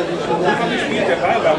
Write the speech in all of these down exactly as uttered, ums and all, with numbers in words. gespielt, der Ball.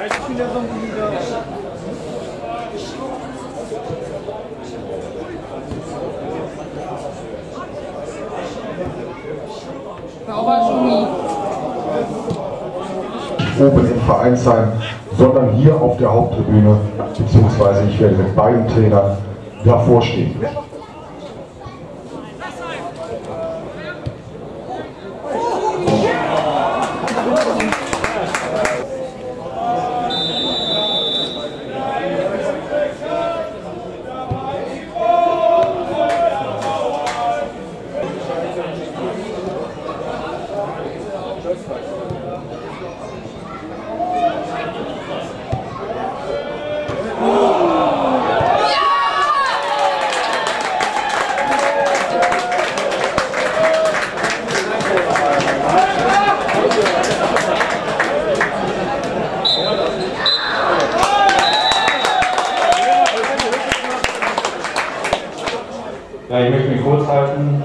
Ich bin der Sonnenlieder. oben im Vereinsheim, sondern hier auf der Haupttribüne, beziehungsweise ich werde mit beiden Trainern davor stehen. Ja, ich möchte mich kurz halten.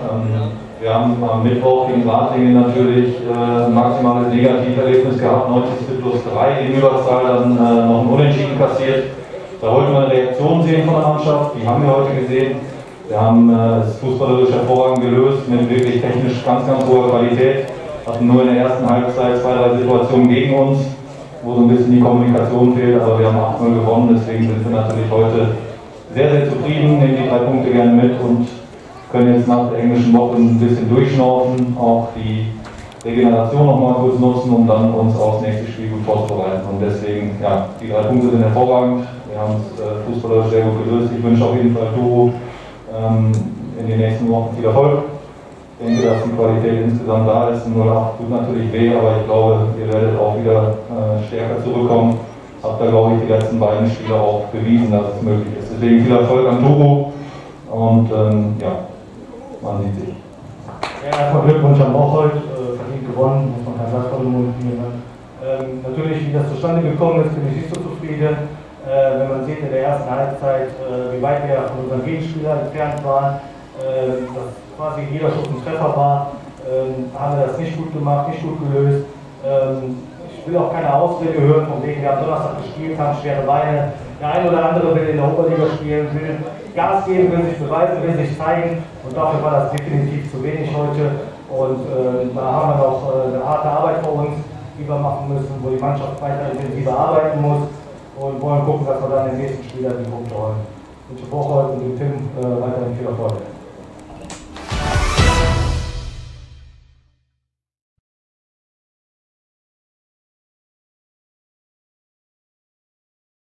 Wir haben am Mittwoch gegen Wartingen natürlich ein maximales Negativerlebnis gehabt, neunzig plus drei in Überzahl, dann noch ein Unentschieden kassiert. Da wollten wir eine Reaktion sehen von der Mannschaft, die haben wir heute gesehen. Wir haben es fußballerisch hervorragend gelöst, mit wirklich technisch ganz, ganz hoher Qualität. Hatten nur in der ersten Halbzeit zwei, drei Situationen gegen uns, wo so ein bisschen die Kommunikation fehlt, aber wir haben acht null gewonnen, deswegen sind wir natürlich heute sehr, sehr zufrieden, nehmen die drei Punkte gerne mit und können jetzt nach der englischen Woche ein bisschen durchschnaufen, auch die Regeneration nochmal kurz nutzen, um dann uns aufs nächste Spiel gut vorzubereiten. Und deswegen, ja, die drei Punkte sind hervorragend. Wir haben es äh, fußballerisch sehr gut gelöst. Ich wünsche auf jeden Fall TuRU ähm, in den nächsten Wochen viel Erfolg. Ich denke, dass die Qualität insgesamt da ist. null acht tut natürlich weh, aber ich glaube, ihr werdet auch wieder äh, stärker zurückkommen. Habt da, glaube ich, die letzten beiden Spiele auch bewiesen, dass es möglich ist. Deswegen viel Erfolg an TuRU und ähm, ja, man sieht sich. Ja, erstmal Glückwunsch an Bocholt, äh, verdient gewonnen, muss man kein Sachvermögen nehmen. Ähm, natürlich, wie das zustande gekommen ist, bin ich nicht so zufrieden. Äh, wenn man sieht in der ersten Halbzeit, äh, wie weit wir von unseren Gegenspielern entfernt waren, äh, dass quasi jeder Schuss ein Treffer war, äh, haben wir das nicht gut gemacht, nicht gut gelöst. Ähm, Ich will auch keine Ausrede hören, von denen wir am Donnerstag gespielt haben, schwere Beine. Der eine oder andere will in der Oberliga spielen, will Gas geben, will sich beweisen, will sich zeigen. Und dafür war das definitiv zu wenig heute. Und äh, da haben wir noch äh, eine harte Arbeit vor uns, die wir machen müssen, wo die Mannschaft weiter intensiver arbeiten muss. Und wollen gucken, dass wir dann im nächsten Spiel dann die Punkte holen. Ich wünsche Bocholt und dem Tim äh, weiterhin viel Erfolg.